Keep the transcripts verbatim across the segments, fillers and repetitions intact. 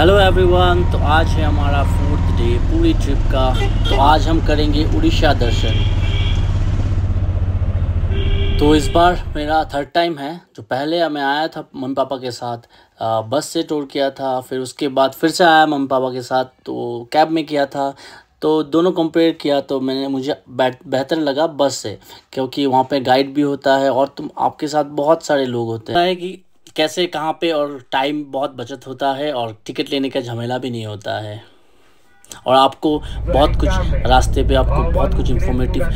Hello everyone, तो आज है हमारा फोर्थ डे पूरी ट्रिप का। तो आज हम करेंगे उड़ीसा दर्शन। तो इस बार मेरा थर्ड टाइम है। जो पहले मैं आया था मम्मी पापा के साथ, आ, बस से टूर किया था, फिर उसके बाद फिर से आया मम्मी पापा के साथ, तो कैब में किया था। तो दोनों कंपेयर किया तो मैंने मुझे बेहतर लगा बस से, क्योंकि वहाँ पे गाइड भी होता है और तुम आपके साथ बहुत सारे लोग होते हैं कि कैसे कहाँ पे, और टाइम बहुत बचत होता है और टिकट लेने का झमेला भी नहीं होता है। और आपको बहुत कुछ रास्ते पे आपको बहुत कुछ इंफॉर्मेटिव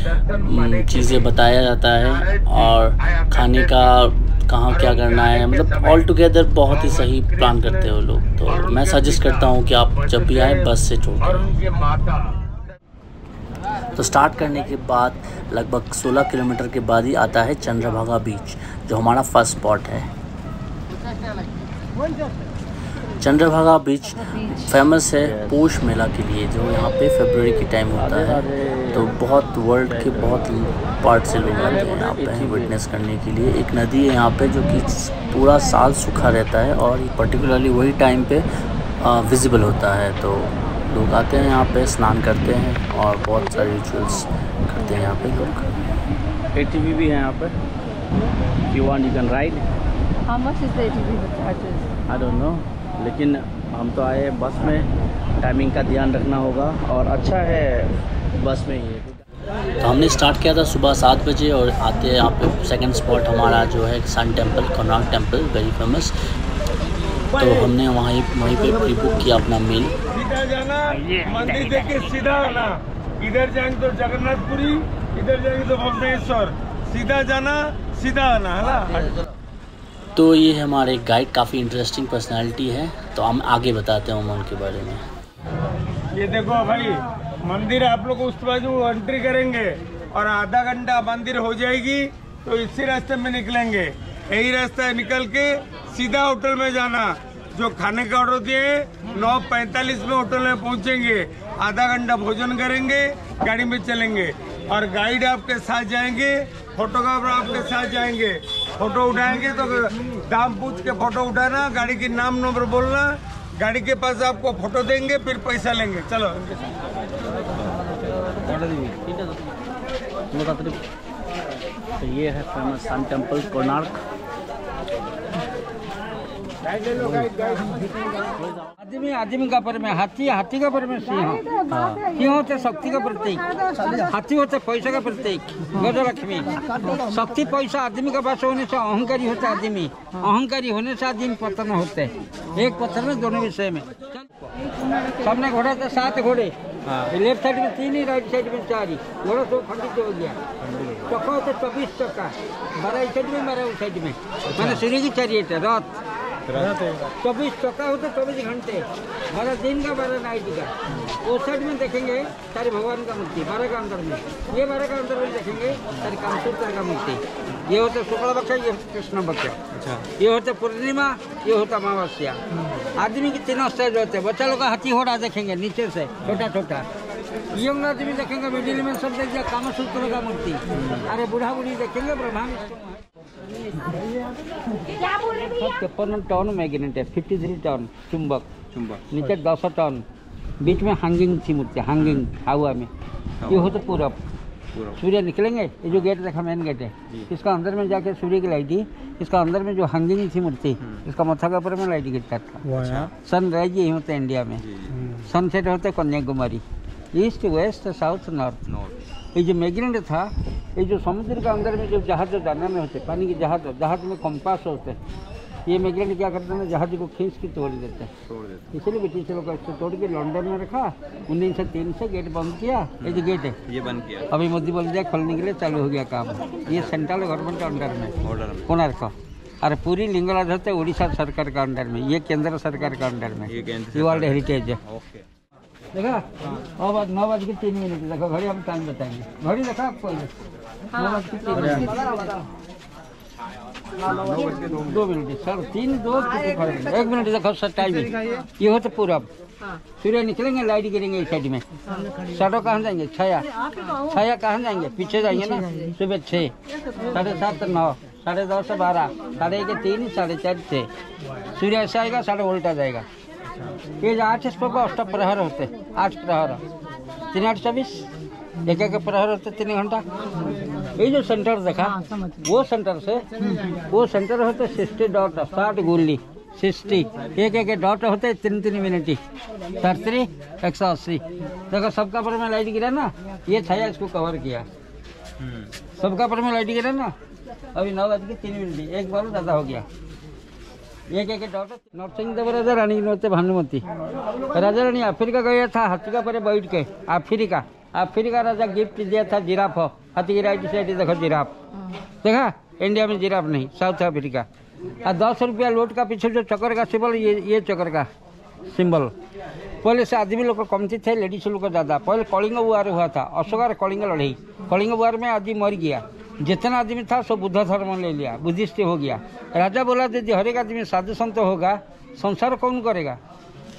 चीज़ें बताया जाता है, और खाने का कहाँ क्या करना है, मतलब ऑल टुगेदर बहुत ही सही प्लान करते हो लोग। तो मैं सजेस्ट करता हूँ कि आप जब भी आए बस से छोड़ कर। तो स्टार्ट करने के बाद लगभग सोलह किलोमीटर के बाद ही आता है चंद्रभागा बीच, जो हमारा फर्स्ट स्पॉट है। चंद्रभागा बीच फेमस है पौष मेला के लिए, जो यहाँ पे फरवरी के टाइम होता है। तो बहुत वर्ल्ड के बहुत पार्ट से लोग आते हैं यहाँ पे विटनेस करने के लिए। एक नदी है यहाँ पे जो कि पूरा साल सूखा रहता है और पर्टिकुलरली वही टाइम पे विजिबल होता है। तो लोग आते हैं यहाँ पे, स्नान करते हैं और बहुत सारे रिचुअल्स करते हैं यहाँ पे लोग। एटीवी भी है यहाँ पर, you want you can ride. How much is the A T V charges? I don't know, लेकिन हम तो आए बस में, टाइमिंग का ध्यान रखना होगा और अच्छा है बस में ही। तो हमने स्टार्ट किया था सुबह सात बजे और आते हैं यहाँ पे सेकंड स्पॉट हमारा जो है sun temple, Konark temple, very famous. तो हमने वहीं वहीं पे प्री बुक किया अपना मील। मंदिर देख के सीधा आना, इधर जाएंगे तो जगन्नाथपुरी, इधर जाएंगे तो भुवनेश्वर, सीधा जाना सीधा आना है। तो ये हमारे गाइड काफ़ी इंटरेस्टिंग पर्सनालिटी है, तो हम आगे बताते हैं उनके बारे में। ये देखो भाई मंदिर, आप लोग उस बाजू एंट्री करेंगे और आधा घंटा मंदिर हो जाएगी, तो इसी रास्ते में निकलेंगे। यही रास्ता निकल के सीधा होटल में जाना, जो खाने का ऑर्डर दिए नौ पैंतालीस में होटल में पहुंचेंगे, आधा घंटा भोजन करेंगे, गाड़ी में चलेंगे और गाइड आपके साथ जाएंगे, फोटोग्राफर आपके साथ जाएंगे। फोटो उठाएंगे तो दाम पूछ के फोटो उठाना, गाड़ी की नाम नंबर बोलना, गाड़ी के पास आपको फोटो देंगे, फिर पैसा लेंगे। चलो तो ये है फेमस सन टेम्पल कोणार्क। आदमी आदमी का पर में, हाथी हाथी का पर में, सिंह सिंह होते शक्ति का प्रतीक, हाथी होते पैसा का प्रतीक, गजलक्ष्मी। शक्ति पैसा आदमी के पास होने से अहंकारी होता आदमी, अहंकारी होने से आदमी पतन होते हैं। एक पत्थर में दोनों विषय में। सामने घोड़ा था, सात घोड़े, लेफ्ट साइड में तीन ही, राइट साइड में चार ही, घोड़ा तो खंडित हो गया। चक्का होता चौबीस चक्का, बारह इस साइड में, बारह उस साइड में, मैंने सीढ़ी की चरिए थे। रात चौबीस चौका होता चौबीस घंटे, बारह दिन का, बारह नाइट का। उस साइड में देखेंगे सारे भगवान का मूर्ति, बारह का अंदर में, ये बारह का अंदर में देखेंगे सारे कामसूत्र का मूर्ति। ये होता शुक्ला पक्षा, ये कृष्ण पक्षा। अच्छा, ये होता पूर्णिमा, ये होता अमावस्या। आदमी के तीनों स्टेज होते हैं। बच्चा लोग का हाथी घोड़ा देखेंगे नीचे से, छोटा छोटा। यंग आदमी देखेंगे मिडिल में सब देखेंगे कामसूत्र का मूर्ति, अरे बूढ़ा बूढ़ी देखेंगे ब्रह्मा। तिरपन टन मैग्नेट है, फिफ्टी थ्री टन चुंबक, चुंबक नीचे दस टन, बीच में हैंगिंग थी मूर्ति, हैंगिंग हवा में। ये होते पूरब, सूर्य निकलेंगे, ये जो गेट देखा मेन गेट है, इसका अंदर में जाके सूर्य की लाइट दी, इसका अंदर में जो हैंगिंग थी मूर्ति, इसका माथा के ऊपर में लाइट गिरता था। सनराइज यही होता है इंडिया में, सनसेट होता है Kanyakumari. East west south north north. ये जो मैग्नेट था, ये जो समुद्र के अंदर में जो जहाज दाना में होते, पानी के जहाज, जहाज में कंपास होते हैं। ये मैग्नेट क्या करते हैं, जहाज को खींच के तोड़ देते हैं। इसलिए ब्रिटिश लोग इसको तोड़ के लंदन में रखा, उन्नीस सौ तीन से गेट बंद किया। ये जो गेट है ये बंद किया, अभी मोदी बोल दिया खोलने के लिए, चालू हो गया काम। ये सेंट्रल गवर्नमेंट के अंडर में, ऑर्डर में कोणार्क का, और पूरी लिंगराज होते है उड़ीसा सरकार के अंडर में, ये केंद्र सरकार के अंडर में, ये वर्ल्ड हेरिटेज है। देखा नौ बज नौ बज के तीन मिनट देखो घड़ी, हम टाइम बताएंगे। घड़ी देखा आपको, दो मिनट सर, तीन दो एक मिनट देखो सर टाइम। ये होते पूरब, सूर्य निकलेंगे, लाइट गिरेंगे इस साइड में। साढ़ो कहाँ जाएंगे, छाया छाया कहाँ जाएंगे, पीछे जाएंगे ना। सुबह छः साढ़े सात नौ साढ़े दस से बारह साढ़े एक तीन साढ़े चार से सूर्य ऐसा आएगा, साढ़े उल्टा जाएगा। ये आठ स्पो को अष्ट प्रहर होते, आठ प्रहर, तीन आठ चौबीस, एक एक प्रहर होते तीन घंटा। ये जो सेंटर देखा वो सेंटर से वो सेंटर होते सिक्सटी डॉट, साठ गोली सिक्सटी, एक एक डॉट होते तीन तीन मिनट, तरतरी एक सौ अस्सी देखो। सबका पर में लाइट गिरा ना, ये छाया इसको कवर किया, सबका पर में लाइट गिरा ना। अभी नौ बज के तीन मिनट, एक बार ज़्यादा हो गया। एक एक डॉक्टर नरसिंह देव राजा रानी नोते भानुमती राजा रानी अफ्रीका गया था, हाथी का पर बैठ के। अफ्रीका अफ्रीका राजा गिफ्ट दिया था जिराफ, हाथी की राइट साइड देखो जिराफ देखा। इंडिया में जिराफ नहीं, साउथ अफ्रीका। और दस रुपया लोट का पीछे जो चक्कर का सिंबल, ये ये चक्कर का सिंबल। पहले से आदमी लोग कमती थे, लेडीज लोग ज़्यादा। पहले कलिंग वार हुआ था, अशोका कलिंग लड़ाई, कलिंग वार में आदमी मर गया, जितना आदमी था सब बुद्ध धर्म ले लिया, बुद्धिस्ट हो गया। राजा बोला यदि हर एक आदमी साधु संत होगा संसार कौन करेगा।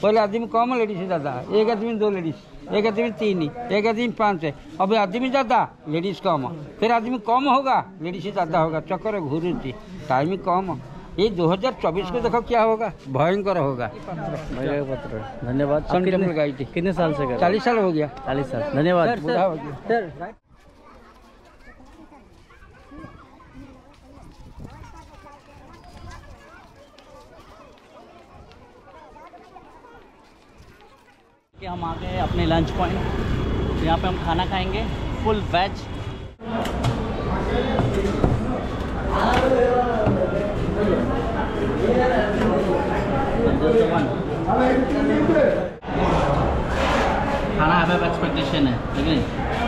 पहले आदमी कम, लेडीज ज़्यादा, एक आदमी दो लेडीज, एक आदमी तीन, एक आदमी पाँच। अभी आदमी ज़्यादा लेडीज कम, फिर आदमी कम होगा लेडीज ज़्यादा होगा, चक्कर घूरती, टाइम कम। ये दो हज़ार चौबीस को देखो क्या होगा, भयंकर होगा। धन्यवाद। कितने साल से कर? चालीस साल हो गया। चालीस साल। धन्यवाद। कि हम आ गए अपने लंच पॉइंट, तो यहाँ पे हम खाना खाएंगे फुल वेज। खाना अब एक्सपेक्टेशन है, लेकिन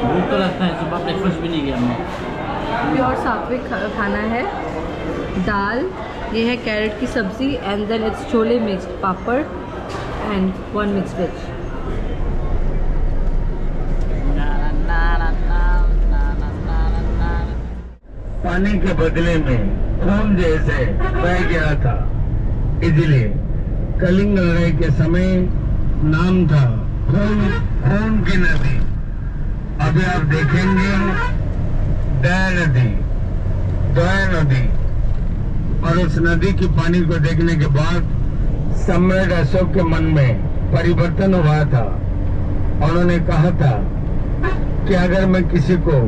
भूख तो लगता है, सुबह ब्रेकफास्ट भी नहीं किया हमने। प्योर सात्विक खाना है। दाल ये है कैरेट की सब्जी, and then it's chole mixed papad and one mix veg. पानी के बदले में खून जैसे बह गया था, इसलिए कलिंग लड़ाई के समय नाम था खून, खून की नदी। अभी आप देखेंगे दया नदी, दया नदी, और उस नदी के पानी को देखने के बाद सम्राट अशोक के मन में परिवर्तन हुआ था। उन्होंने कहा था कि अगर मैं किसी को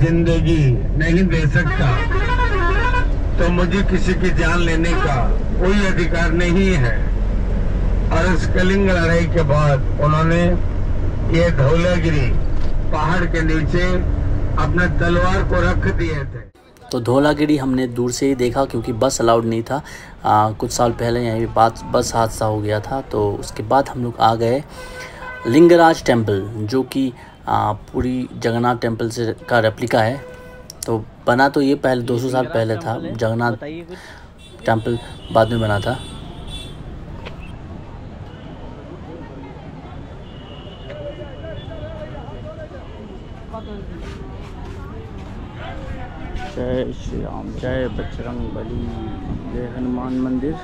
जिंदगी नहीं दे सकता तो मुझे किसी की जान लेने का कोई अधिकार नहीं है। और उस कलिंग लड़ाई के बाद उन्होंने ये धौलागिरी पहाड़ के नीचे अपने तलवार को रख दिए थे। तो धौलागिरी हमने दूर से ही देखा क्योंकि बस अलाउड नहीं था। आ, कुछ साल पहले यहाँ पे बस हादसा हो गया था। तो उसके बाद हम लोग आ गए लिंगराज टेम्पल, जो कि आ, पूरी जगन्नाथ टेम्पल से का रेप्लिका है। तो बना तो ये पहले दो सौ साल पहले था, जगन्नाथ टेम्पल बाद में बना था। जय श्री राम, जय बजरंग बली, जय हनुमान मंदिर।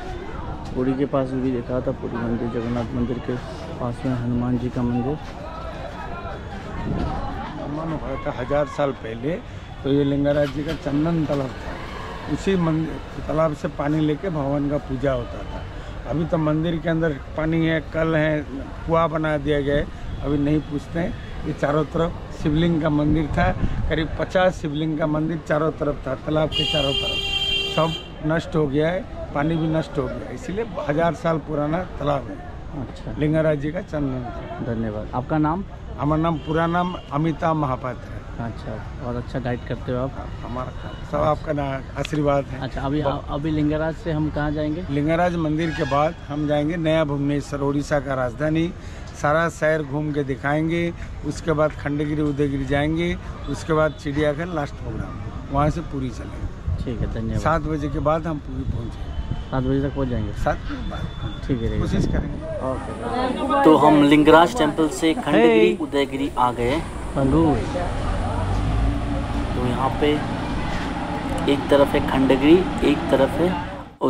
पुरी के पास भी देखा था, पुरी मंदिर, जगन्नाथ मंदिर के पास में हनुमान जी का मंदिर। मानो हुआ था हजार साल पहले, तो ये लिंगराज जी का चंदन तालाब था, उसी मंदिर तालाब से पानी लेके भगवान का पूजा होता था। अभी तो मंदिर के अंदर पानी है, कल है, कुआं बना दिया गया है, अभी नहीं पूछते हैं। ये चारों तरफ शिवलिंग का मंदिर था, करीब पचास शिवलिंग का मंदिर चारों तरफ था, तालाब के चारों तरफ। सब नष्ट हो गया है, पानी भी नष्ट हो गया, इसीलिए हजार साल पुराना तालाब है। अच्छा, लिंगराज जी का चंदन। धन्यवाद। आपका नाम? हमारा नाम, पूरा नाम अमिताभ महापात्र है। अच्छा, बहुत अच्छा गाइड करते हो आप। हमारा सब आपका आशीर्वाद है। अच्छा, अभी अभी लिंगराज से हम कहाँ जाएंगे? लिंगराज मंदिर के बाद हम जाएंगे नया भुवनेश्वर, उड़ीसा का राजधानी। सारा शहर घूम के दिखाएंगे, उसके बाद खंडगिरी उदयगिरी जाएंगे, उसके बाद चिड़ियाघर लास्ट प्रोग्राम, वहाँ से पूरी चलेंगे। ठीक है, धन्यवाद। सात बजे के बाद हम पूरी पहुँचेंगे, सात बजे तक पहुँच जाएंगे। सात ठीक है, कोशिश करेंगे। ओके, तो हम लिंगराज टेम्पल से खंडगिरी उदयगिरी आ गए। तो यहाँ पे एक तरफ है खंडगिरी, एक तरफ है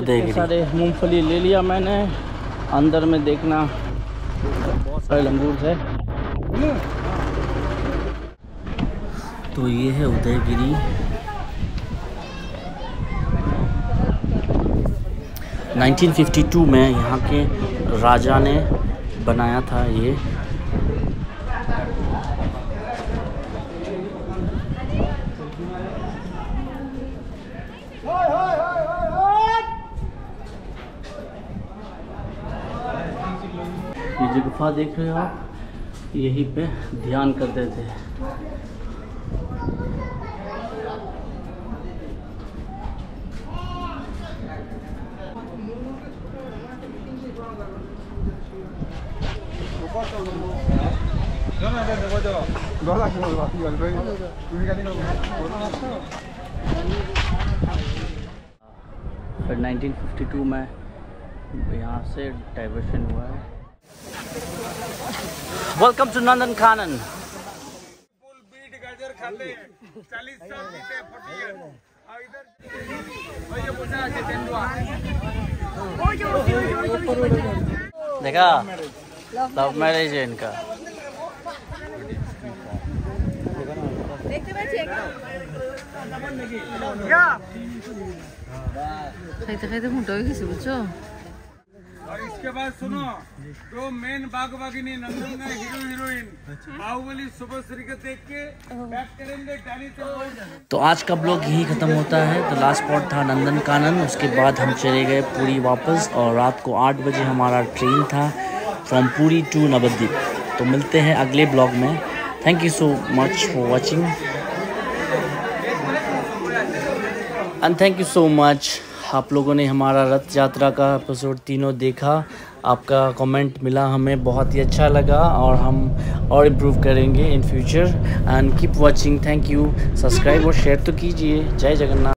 उदयगिरी। सारे मूंगफली ले लिया मैंने, अंदर में देखना बहुत सारे लंगूर है। तो ये है उदयगिरी। नाइनटीन फिफ्टी टू में यहाँ के राजा ने बनाया था ये। ये जो गुफा देख रहे हो आप, यहीं पे ध्यान करते थे। फिर नाइनटीन फिफ्टी टू में यहाँ से डाइवर्शन हुआ है। Welcome to Nandankanan. देखा, लव मैरिज है इनका। खाते खाते मोटा हो गई बच्चों। और इसके बाद सुनो, तो मेन बाग बागिनी नंदन का हीरो हीरोइन बाहुबली सुबह के देख के बैक करेंगे डाली। तो आज का ब्लॉग यही खत्म होता है। तो लास्ट स्पॉट था नंदनकानन, उसके बाद हम चले गए पूरी वापस। और रात को आठ बजे हमारा ट्रेन था फ्रॉम पूरी टू नवद्वीप। तो मिलते हैं अगले ब्लॉग में। Thank you so much for watching and thank you so much. आप लोगों ने हमारा रथ यात्रा का एपिसोड तीनों देखा, आपका कमेंट मिला, हमें बहुत ही अच्छा लगा और हम और इम्प्रूव करेंगे in future and keep watching. Thank you. Subscribe और शेयर तो कीजिए। जय जगन्नाथ।